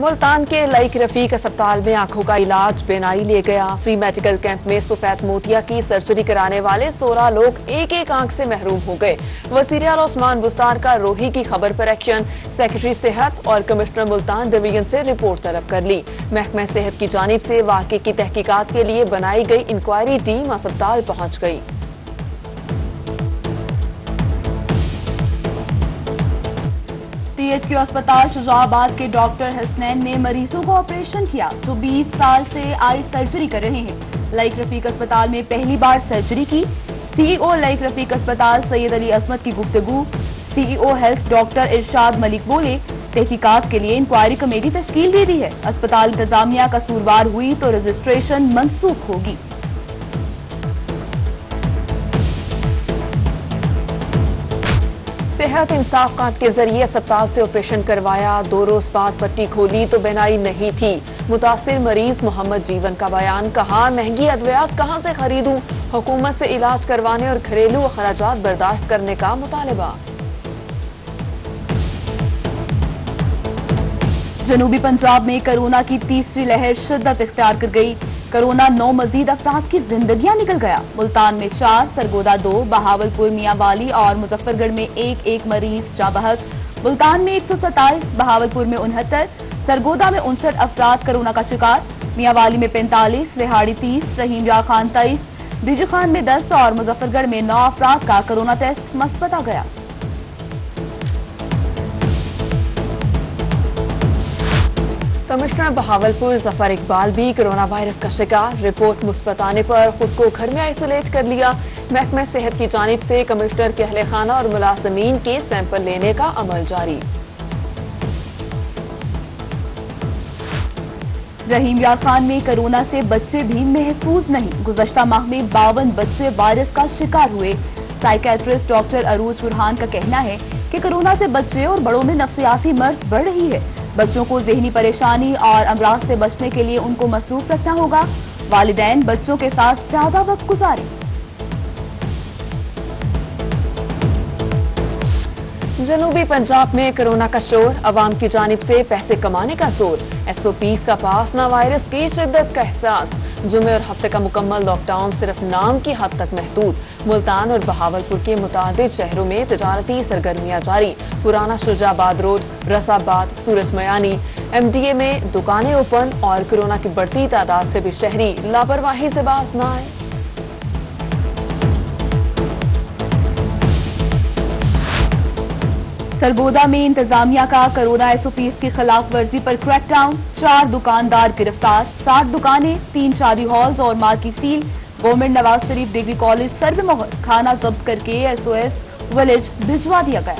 मुल्तान के लाइक रफीक अस्पताल में आंखों का इलाज बेनाई ले गया। फ्री मेडिकल कैंप में सफेद मोतिया की सर्जरी कराने वाले 16 लोग एक एक आंख से महरूम हो गए। वज़ीर-ए-आला उस्मान बुस्तार का रोही की खबर पर एक्शन। सेक्रेटरी सेहत और कमिश्नर मुल्तान डिवीजन से रिपोर्ट तलब कर ली। महकमा सेहत की जानिब से वाक़े की तहकीकात के लिए बनाई गई इंक्वायरी टीम अस्पताल पहुँच गई। CHQ अस्पताल शुजाबाद के डॉक्टर हसनैन ने मरीजों को ऑपरेशन किया जो 20 साल से आई सर्जरी कर रहे हैं। लाइक रफीक अस्पताल में पहली बार सर्जरी की। CEO लाइक रफीक अस्पताल सैयद अली असमत की गुफ्तगू। CEO health doctor Irshad Malik बोले, तहकीकात के लिए इंक्वायरी कमेटी तश्कील दे दी है। अस्पताल इंतजामिया कसूरवार हुई तो रजिस्ट्रेशन मनसूख होगी। सेहत इंसाफ कार्ड के जरिए अस्पताल से ऑपरेशन करवाया। 2 रोज बाद पट्टी खोली तो बेनाई नहीं थी। मुतासिर मरीज मोहम्मद जीवन का बयान। कहा, महंगी अद्वियात कहां से खरीदूं? हुकूमत से इलाज करवाने और घरेलू खर्चात बर्दाश्त करने का मुतालबा। जनूबी पंजाब में कोरोना की तीसरी लहर शिद्दत इख्तियार कर गई। कोरोना 9 मजीद अफराद की जिंदगियां निकल गया। मुल्तान में 4, सरगोदा 2, बहावलपुर, मियांवाली और मुजफ्फरगढ़ में एक एक मरीज जा बहक। मुल्तान में 127, बहावलपुर में 69, सरगोदा में 59 अफराद कोरोना का शिकार। मियांवाली में 45, रिहाड़ी 30, रहीम यार खान 23, रिजू खान में 10 और मुजफ्फरगढ़ में 9 अफराद का कोरोना टेस्ट मस्बत आ गया। कमिश्नर बहावलपुर जफर इकबाल भी कोरोना वायरस का शिकार। रिपोर्ट मुस्बत आने पर खुद को घर में आइसोलेट कर लिया। महकमा सेहत की जानिब से कमिश्नर के अहले खाना और मुलाजमीन के सैंपल लेने का अमल जारी। रहीम यार खान में कोरोना से बच्चे भी महफूज नहीं। गुज़श्ता माह में 52 बच्चे वायरस का शिकार हुए। साइकेट्रिस्ट डॉक्टर अरूज बुरहान का कहना है कि कोरोना से बच्चे और बड़ों में नफ्सियाती मर्ज बढ़ रही है। बच्चों को जहनी परेशानी और अमराज से बचने के लिए उनको मसरूफ रखना होगा। वालिदैन बच्चों के साथ ज्यादा वक्त गुजारें। जनूबी पंजाब में कोरोना का शोर। अवाम की जानिब से पैसे कमाने का जोर। SOPs का पास न, वायरस की शिद्दत का एहसास। जुमे और हफ्ते का मुकम्मल लॉकडाउन सिर्फ नाम की हद तक महदूद। मुल्तान और बहावलपुर के मुतादिद शहरों में तजारती सरगर्मियां जारी। पुराना शुजाबाद रोड, रसाबाद, सूरज मयानी, MDA में दुकानें ओपन और कोरोना की बढ़ती तादाद से भी शहरी लापरवाही से बाज न आए। सरगोदा में इंतजामिया का कोरोना SOPs की खिलाफ वर्जी पर क्रैकडाउन। 4 दुकानदार गिरफ्तार। 7 दुकानें, 3 शादी हॉल्स और market seal. Government Nawaz Sharif degree college सर्वे मोहर। खाना जब्त करके SOS विलेज भिजवा दिया गया।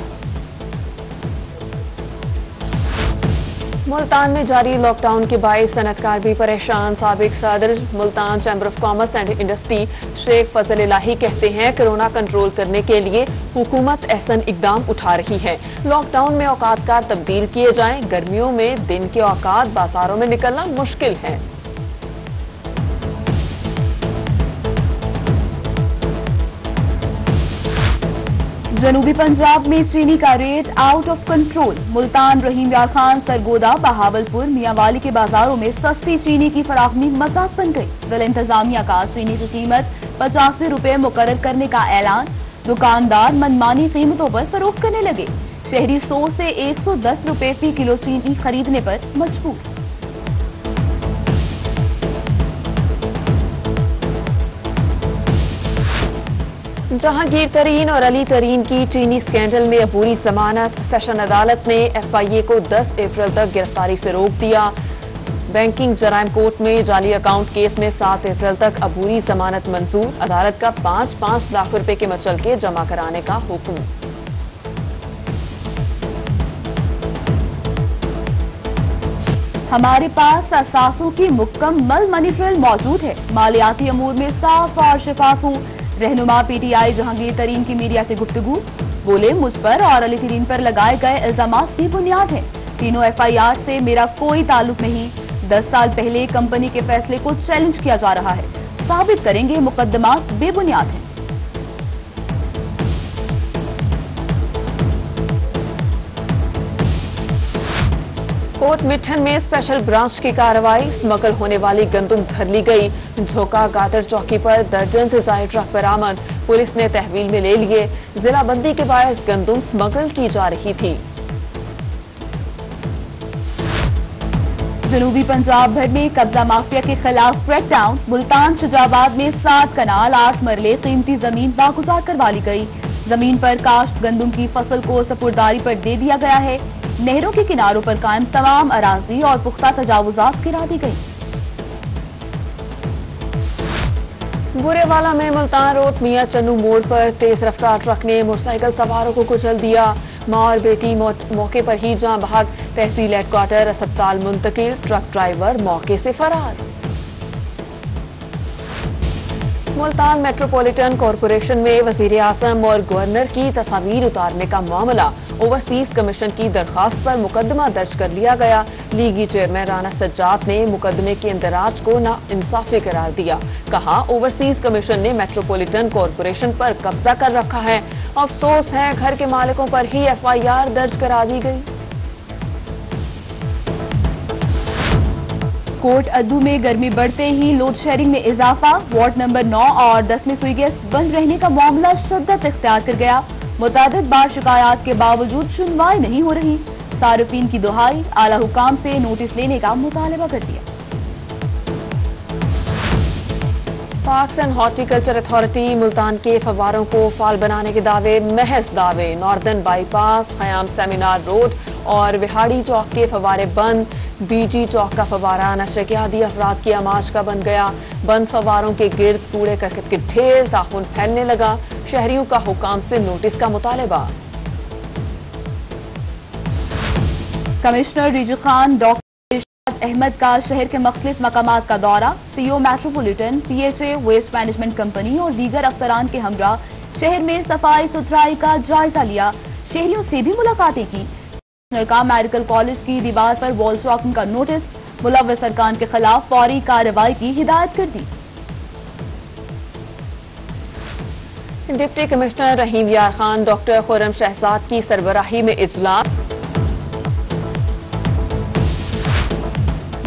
मुल्तान में जारी लॉकडाउन के बायस सनतकार भी परेशान। साबिक सदर Multan chamber of commerce and industry Sheikh Fazal Elahi कहते हैं, कोरोना कंट्रोल करने के लिए हुकूमत एहसन इकदाम उठा रही है। लॉकडाउन में औकात कार तब्दील किए जाएं। गर्मियों में दिन के औकात बाजारों में निकलना मुश्किल है। जनूबी पंजाब में चीनी का rate out of control. Multan, Rahim Yar Khan, Sargodha, Bahawalpur, Mianwali के बाजारों में सस्ती चीनी की फराहमी मजाक बन गई। जिला इंतजामिया का चीनी की कीमत 85 रुपये मुकर्रर करने का ऐलान। दुकानदार मनमानी कीमतों पर फरोख्त करने लगे। शहरी 100 से 110 रुपये फी किलो चीनी खरीदने पर मजबूर। जहांगीर तरीन और अली तरीन की चीनी स्कैंडल में अबूरी जमानत। सेशन अदालत ने FIA को 10 अप्रैल तक गिरफ्तारी से रोक दिया। बैंकिंग जराइम कोर्ट में जाली अकाउंट केस में 7 अप्रैल तक अबूरी जमानत मंजूर। अदालत का 5-5 लाख रुपए के मचलके जमा कराने का हुक्म। हमारे पास असासों की मुकम्मल मनी ट्रेल मौजूद है। मालियाती अमूर में साफ और शफाफ हूँ। रहनुमा PTI जहांगीर तरीन की मीडिया से गुफ्तगू। बोले, मुझ पर और अली तरीन पर लगाए गए इल्जाम की बुनियाद है। तीनों FIR से मेरा कोई ताल्लुक नहीं। 10 साल पहले कंपनी के फैसले को चैलेंज किया जा रहा है। साबित करेंगे मुकदमा बेबुनियाद है। कोट मिठन में स्पेशल ब्रांच की कार्रवाई, स्मगल होने वाली गंदुम धर ली गई। झोका गातर चौकी पर दर्जन से ज्यादा ट्रक बरामद, पुलिस ने तहवील में ले लिए। जिलाबंदी के बायस गंदुम स्मगल की जा रही थी। जनूबी पंजाब भर में कब्जा माफिया के खिलाफ क्रैकडाउन। मुल्तान शुजाबाद में 7 कनाल 8 मरले कीमती जमीन बागुजार करवा ली गई। जमीन पर काश्त गंदुम की फसल को सपुरदारी पर दे दिया गया है। नहरों के किनारों पर कायम तमाम अराजी और पुख्ता तजावुजात गिरा दी गई। बुरेवाला में मुल्तान रोड मियां चन्नू मोड़ पर तेज रफ्तार ट्रक ने मोटरसाइकिल सवारों को कुचल दिया। मां और बेटी मौके पर ही जान बहक, तहसील हेडक्वार्टर अस्पताल मुंतकिल। ट्रक ड्राइवर मौके से फरार। मुल्तान मेट्रोपॉलिटन कॉरपोरेशन में वजीर आजम और गवर्नर की तस्वीर उतारने का मामला, ओवरसीज कमीशन की दरखास्त पर मुकदमा दर्ज कर लिया गया। लीगी चेयरमैन राणा सज्जाद ने मुकदमे के इंदराज को नाइंसाफी करार दिया। कहा, ओवरसीज कमीशन ने मेट्रोपॉलिटन कॉरपोरेशन पर कब्जा कर रखा है। अफसोस है, घर के मालिकों पर ही FIR दर्ज करा दी गई। कोट अद्दू में गर्मी बढ़ते ही लोड शेयरिंग में इजाफा। वार्ड नंबर 9 और 10 में फ्री गैस बंद रहने का मामला शिद्दत इख्तियार कर गया। मुतादिद बार शिकायत के बावजूद सुनवाई नहीं हो रही। सार्फिन की दुहाई, आला हुकाम से नोटिस लेने का मुतालबा कर दिया। Parks and horticulture authority Multan के फवारों को फाल बनाने के दावे महज दावे। Northern bypass, Khayyam seminar road और विहाड़ी चौक के फवारे बंद। बीजी चौक का फवारा नशेआदी अफराद की आमाज का बन गया। बंद फवारों के गिर्द कूड़े करकट के ढेर, ताखुन फैलने लगा। शहरियों का हुकाम से नोटिस का मुतालबा। कमिश्नर रिजू खान, डॉक्टर इरशाद अहमद का शहर के मुख्तलिफ मकामात का दौरा। CO metropolitan, PHA, waste management company और दीगर अफसरान के हमरा शहर में सफाई सुथराई का जायजा लिया। शहरियों से भी मुलाकातें की। का मेडिकल कॉलेज की दीवार पर वॉल चॉकिंग का नोटिस। मुलव्वस सरकार के खिलाफ फौरी कार्रवाई की हिदायत कर दी। डिप्टी कमिश्नर रहीम यार खान, डॉक्टर खोरम शहजाद की सरबराही में इजलास।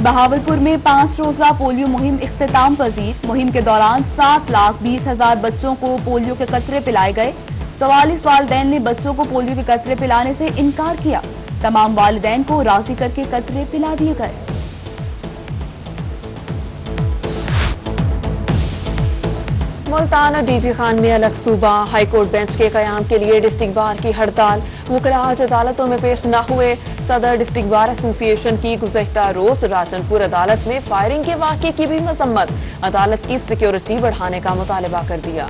बहावलपुर में 5 रोजा पोलियो मुहिम इख्तिताम पजीर। मुहिम के दौरान 7,20,000 बच्चों को पोलियो के कतरे पिलाए गए। 44 वालदैन ने बच्चों को पोलियो के कतरे पिलाने से इनकार किया। तमाम वालिदैन को राजी करके कतरे पिला दिए गए। मुल्तान और DG खान में अलग सूबा। हाईकोर्ट बेंच के कयाम के लिए डिस्ट्रिक्ट बार की हड़ताल। वुकरा आज अदालतों में पेश न हुए। सदर डिस्ट्रिक्ट बार एसोसिएशन की गुज़श्ता रोज राजनपुर अदालत में फायरिंग के वाक़े की भी मजम्मत। अदालत की सिक्योरिटी बढ़ाने का मुतालबा कर दिया।